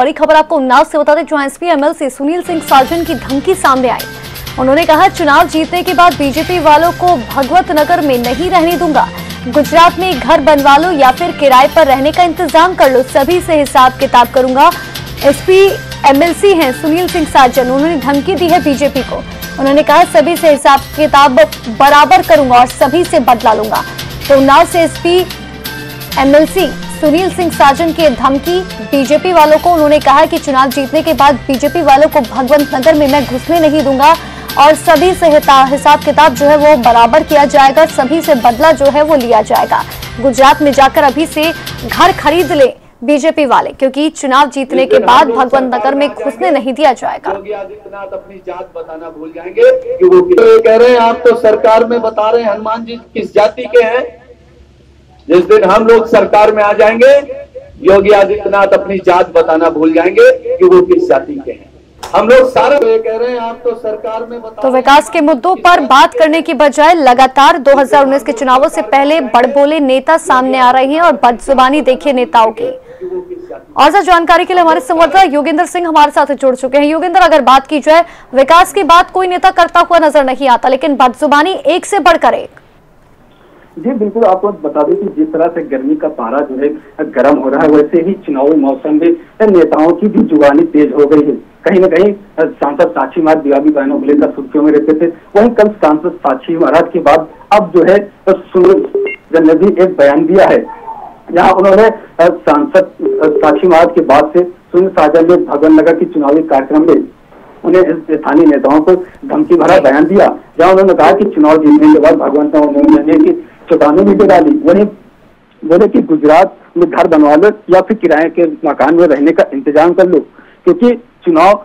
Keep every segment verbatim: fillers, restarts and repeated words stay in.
बड़ी खबर आपको उन्नाव से बता दें, जहां एसपी एमएलसी सुनील सिंह साजन की धमकी सामने आई। उन्होंने कहा, चुनाव जीतने के बाद बीजेपी वालों को भगवंत नगर में नहीं रहने दूंगा। गुजरात में घर बनवा लो या फिर किराए पर रहने का इंतजाम कर लो, सभी से हिसाब किताब करूंगा। एसपी एमएलसी हैं सुनील सिंह साजन, उन्होंने धमकी दी है बीजेपी को। उन्होंने कहा, सभी से हिसाब किताब बराबर करूंगा और सभी से बदला लूंगा। तो उन्नाव से एसपी एमएलसी सुनील सिंह साजन की धमकी बीजेपी वालों को। उन्होंने कहा कि चुनाव जीतने के बाद बीजेपी वालों को भगवंत नगर में मैं घुसने नहीं दूंगा और सभी से हिसाब किताब जो है वो बराबर किया जाएगा, सभी से बदला जो है वो लिया जाएगा। गुजरात में जाकर अभी से घर खरीद ले बीजेपी वाले, क्योंकि चुनाव जीतने के बाद भगवंत नगर में घुसने नहीं दिया जाएगा। योगी आदित्यनाथ अपनी जात बताना भूल जाएंगे कि वो कह रहे हैं, आप तो सरकार में बता रहे हैं हनुमान जी किस जाति के हैं। जिस दिन हम लोग सरकार में आ जाएंगे, योगी आदित्यनाथ अपनी जात बताना भूल जाएंगे कि वो किस जाति के हैं। हम लोग सारे कह रहे हैं, आप तो सरकार में बता। तो विकास के मुद्दों पर बात करने की बजाय लगातार दो हज़ार उन्नीस के चुनावों से पहले बड़बोले नेता सामने आ रहे हैं और बदजुबानी देखिए नेताओं की। और ज्यादा जानकारी के लिए हमारे संवाददाता योगेंद्र सिंह हमारे साथ जुड़ चुके हैं। योगेंद्र, अगर बात की जाए विकास की बात कोई नेता करता हुआ नजर नहीं आता, लेकिन बदजुबानी एक से बढ़कर एक। जी बिल्कुल, आपको बता दें कि जिस तरह से गर्मी का पारा जो है गर्म हो रहा है, वैसे ही चुनावी मौसम में नेताओं की भी जुबानी तेज हो गई है। कहीं ना कहीं सांसद साक्षी महाराज दिवाली बहनों को लेकर सुर्खियों में रहते थे, वहीं कल सांसद साक्षी महाराज के बाद अब जो है सुनील सजन ने भी एक बयान दिया है, जहाँ उन्होंने सांसद साक्षी महाराज के बाद से सुनील सजन ने भगवंत नगर के चुनावी कार्यक्रम में उन्हें स्थानीय नेताओं को धमकी भरा बयान दिया, जहाँ उन्होंने कहा कि चुनाव जीतने के बाद भगवंत नगर की चौटाने भी डाली। वहीं बोले कि गुजरात में घर बनवा लो या फिर किराए के मकान में रहने का इंतजाम कर लो, क्योंकि चुनाव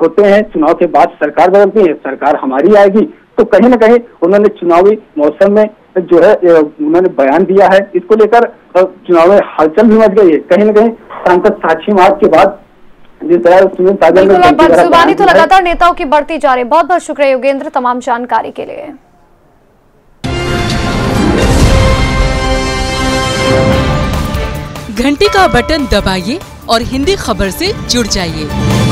होते हैं, चुनाव के बाद सरकार बदलती है, सरकार हमारी आएगी। तो कहीं ना कहीं उन्होंने चुनावी मौसम में जो है उन्होंने बयान दिया है, इसको लेकर चुनाव में हलचल भी मच गई है। कहीं ना कहीं सांसद साक्षी महाराज के बाद जिस तरह सुनील साजन ने बदजुबानी तो लगातार नेताओं की बढ़ती जा रही है। बहुत बहुत शुक्रिया योगेंद्र तमाम जानकारी के लिए। घंटी का बटन दबाइए और हिंदी खबर से जुड़ जाइए।